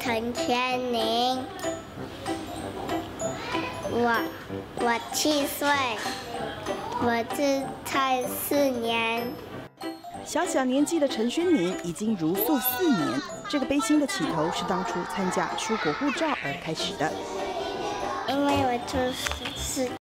陈千宁，我7岁，我是在4年。小小年纪的陈宣宁已经茹素4年，这个悲心的起头是当初参加出国护照而开始的。因为我就是。